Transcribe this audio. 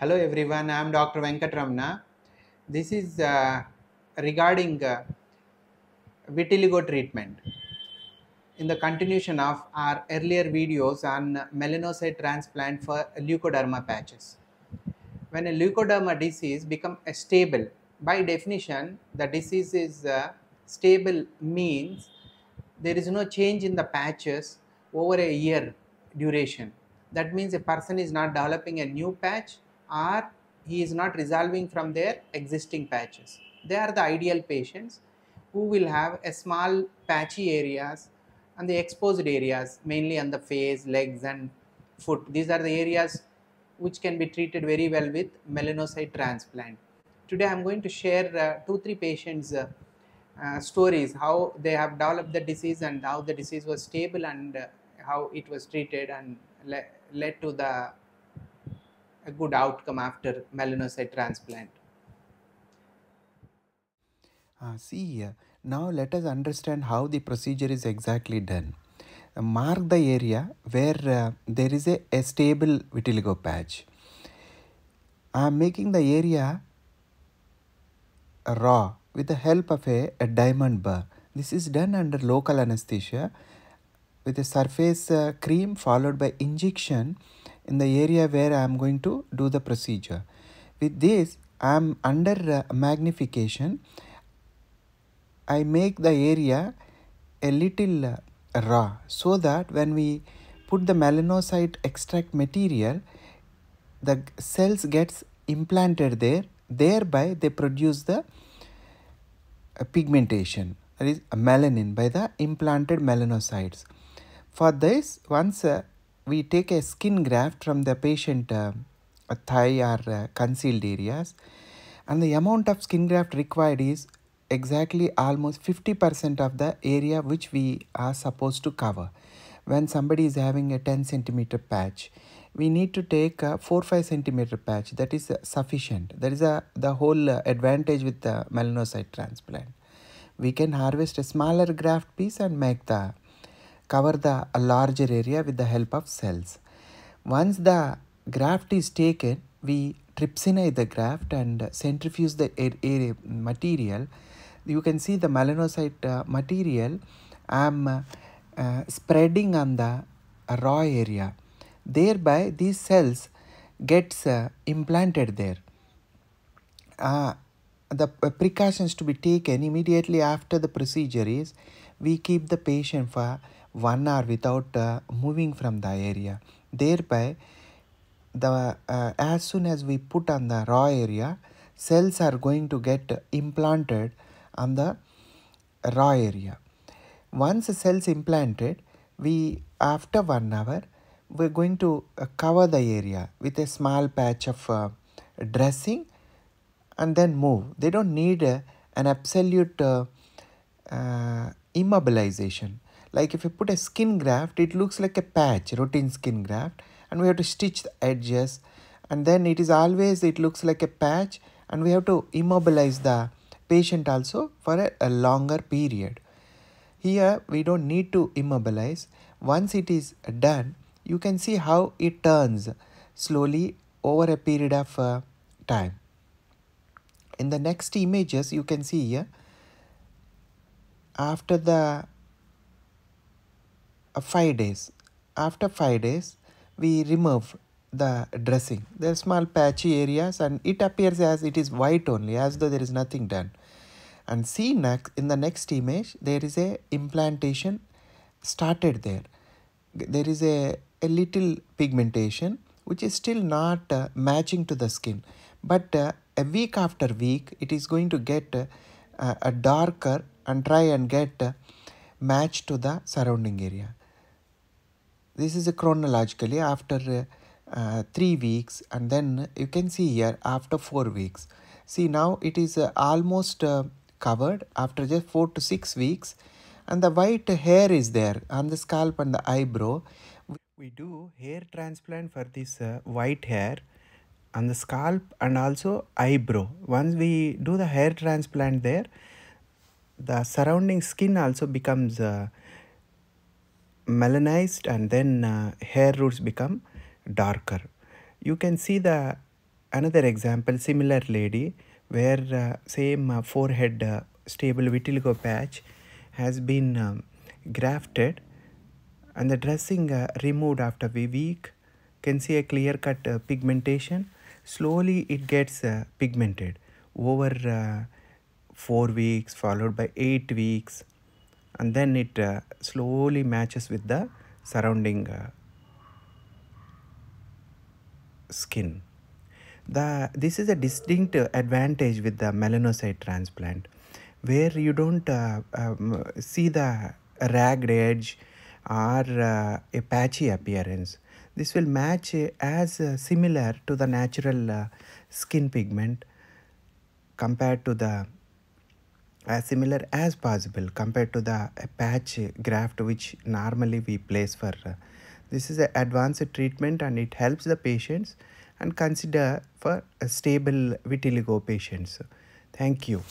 Hello everyone, I am Dr. Venkata Ramana. This is regarding vitiligo treatment. In the continuation of our earlier videos on melanocyte transplant for leukoderma patches. When a leukoderma disease becomes stable, by definition the disease is stable means there is no change in the patches over a year duration. That means a person is not developing a new patch or he is not resolving from their existing patches. They are the ideal patients who will have a small patchy areas and the exposed areas, mainly on the face, legs and foot. These are the areas which can be treated very well with melanocyte transplant. Today I am going to share 2-3 patients stories, how they have developed the disease and how the disease was stable and how it was treated and led to a good outcome after melanocyte transplant. See here, now let us understand how the procedure is exactly done. Mark the area where there is a stable vitiligo patch. I am making the area raw with the help of a diamond burr. This is done under local anesthesia with a surface cream followed by injection in the area where I am going to do the procedure. With this, I am under magnification. I make the area a little raw so that when we put the melanocyte extract material, the cells gets implanted there, thereby they produce the pigmentation, that is melanin, by the implanted melanocytes. For this, once we take a skin graft from the patient thigh or concealed areas, and the amount of skin graft required is exactly almost 50% of the area which we are supposed to cover. When somebody is having a 10-centimeter patch, we need to take a 4-5 centimeter patch. That is sufficient. That is the whole advantage with the melanocyte transplant. We can harvest a smaller graft piece and make the cover the larger area with the help of cells. Once the graft is taken, we trypsinize the graft and centrifuge the material. You can see the melanocyte material I'm spreading on the raw area. Thereby, these cells gets implanted there. The precautions to be taken immediately after the procedure is we keep the patient for 1 hour without moving from the area. Thereby, the as soon as we put on the raw area, cells are going to get implanted on the raw area. Once the cells implanted, we after 1 hour, we're going to cover the area with a small patch of dressing and then move. They don't need an absolute immobilization. Like if you put a skin graft, it looks like a patch, routine skin graft, and we have to stitch the edges, and then it looks like a patch, and we have to immobilize the patient also for a longer period. Here we don't need to immobilize. Once it is done, you can see how it turns slowly over a period of time. In the next images, you can see here, after the 5 days, after 5 days, we remove the dressing. There are small patchy areas and it appears as it is white only, as though there is nothing done. And see next, in the next image, there is a implantation started there. There is a little pigmentation which is still not matching to the skin, but a week after week it is going to get a darker and try and get match to the surrounding area. This is chronologically after 3 weeks, and then you can see here after 4 weeks. See, now it is almost covered after just 4 to 6 weeks, and the white hair is there on the scalp and the eyebrow. We do hair transplant for this white hair on the scalp and also eyebrow. Once we do the hair transplant there, the surrounding skin also becomes melanized, and then hair roots become darker. You can see the Another example, similar lady where same forehead stable vitiligo patch has been grafted and the dressing removed after a week, can see a clear-cut pigmentation. Slowly it gets pigmented over 4 weeks followed by 8 weeks, and then it slowly matches with the surrounding skin. This is a distinct advantage with the melanocyte transplant, where you don't see the ragged edge or a patchy appearance. This will match as similar to the natural skin pigment compared to the as similar as possible compared to the patch graft which normally we place for. This is an advanced treatment and it helps the patients and consider for stable vitiligo patients. Thank you.